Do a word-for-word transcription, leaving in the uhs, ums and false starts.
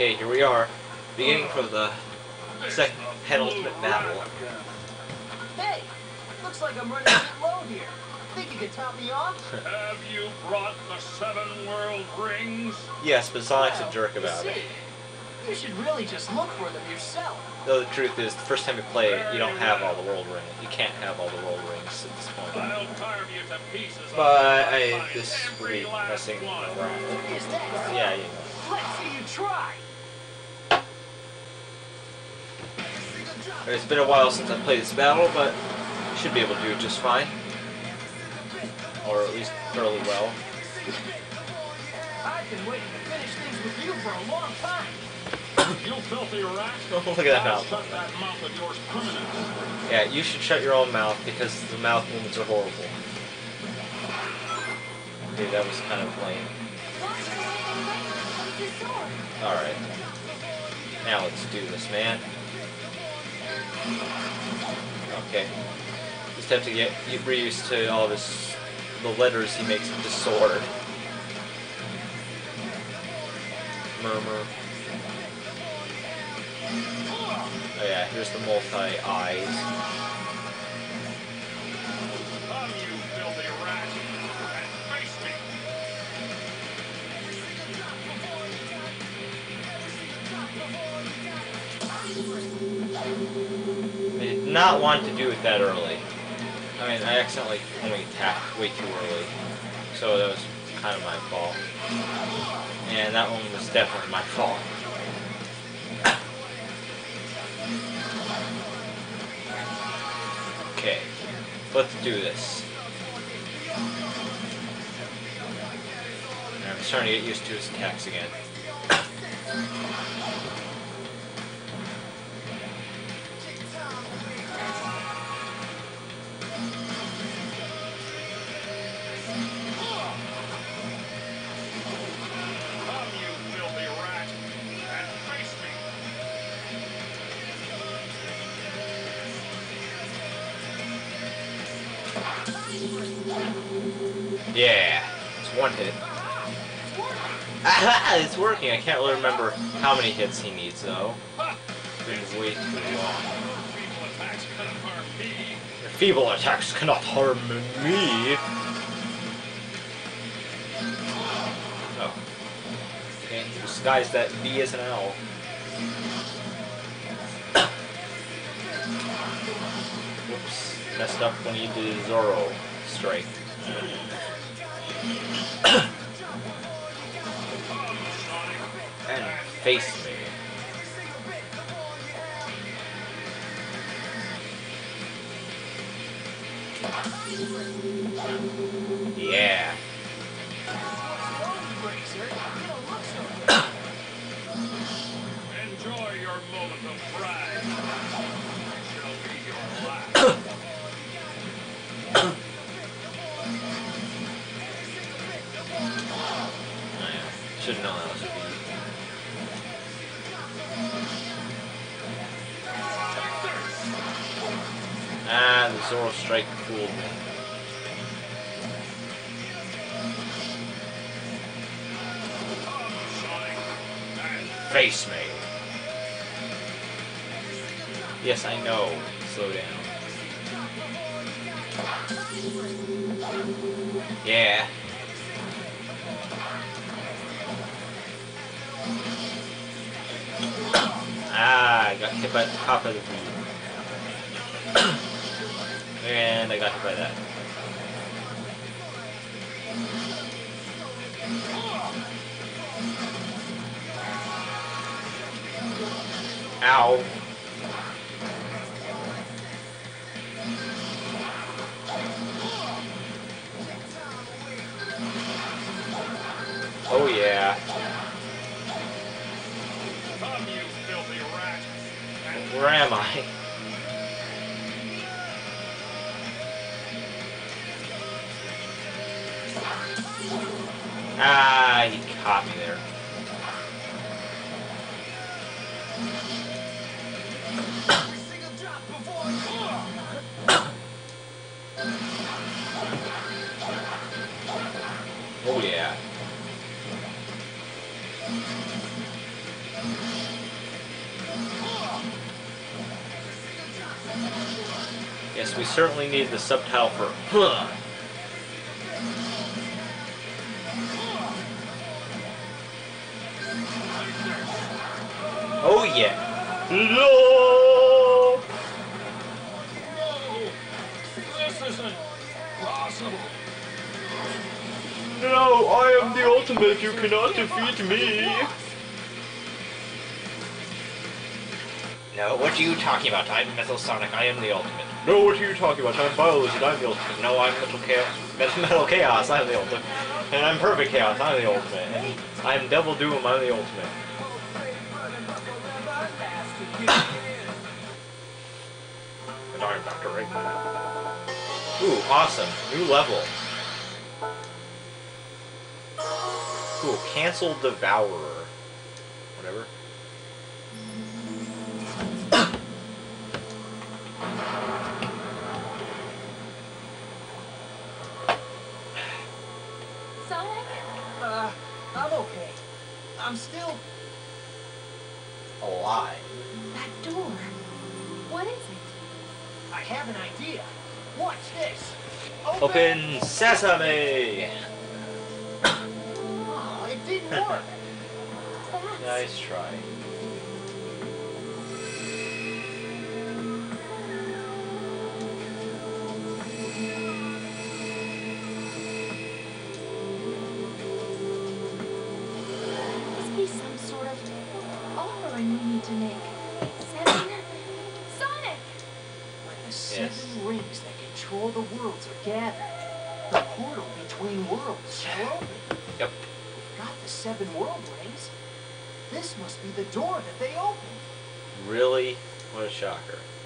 Okay, here we are, beginning for the second penultimate battle. Hey, looks like I'm running a bit low here. Think you could top me off? Have you brought the seven world rings? Yes, but Sonic's a jerk about it. You should really just look for them yourself. No, the truth is, the first time you play it, you don't have all the world rings. You can't have all the world rings at this point. But I, this will be messing around. Yeah, you know. Let's see you try. It's been a while since I've played this battle, but I should be able to do it just fine, or at least fairly well. I've been waiting to finish things with you for a long time. You filthy rat! Look at that mouth. Shut that mouth of yours permanently. Yeah, you should shut your own mouth because the mouth movements are horrible. Dude, that was kind of lame. All right. Now let's do this, man. Okay. Just have to get reused to all this, the letters he makes with the sword. Murmur. Oh yeah, here's the multi-eyes. Come, you filthy rat, and face me! I did not want to do it that early. I mean, I accidentally only attacked way too early, so that was kind of my fault. And that one was definitely my fault. Okay, let's do this. And I'm starting to get used to his attacks again. Yeah, it's one hit. Ah, it's working. I can't really remember how many hits he needs though. It's been way too long. Your feeble attacks cannot harm me. Oh. Okay, disguise that V as an L. Whoops. Messed up when he did a Zoro strike. And face me. Yeah. Enjoy your moment of pride. It shall be your last. I should know that was a beat. Ah, the Zoro strike fooled me. Face me! Yes, I know. Slow down. Yeah. Ah, I got hit by the top of the room. And I got hit by that. Ow. Oh yeah. Where am I? Ah, he caught me there. Oh yeah. Yes, we certainly need the subtitle for huh. Oh yeah. No! This isn't possible. No, I am the ultimate. You cannot defeat me. No, what are you talking about? I'm Metal Sonic. I am the ultimate. No, what are you talking about? I'm Bio Lucid. I'm the ultimate. No, I'm Metal Chaos. Metal Chaos. I'm the ultimate. And I'm Perfect Chaos. I'm the ultimate. And I'm Devil Doom. I'm the ultimate. And I'm Doctor Rigman. Ooh, awesome. New level. Cool. Cancel Devourer. Whatever. Sonic? Uh, I'm okay. I'm still... alive. That door. What is it? I have an idea. Watch this. Open, Open sesame! Oh, it didn't work. Nice try. To make seven Sonic. When the seven yes. rings that control the worlds are gathered, the portal between worlds shall open. Yep. We've got the seven world rings. This must be the door that they open. Really? What a shocker.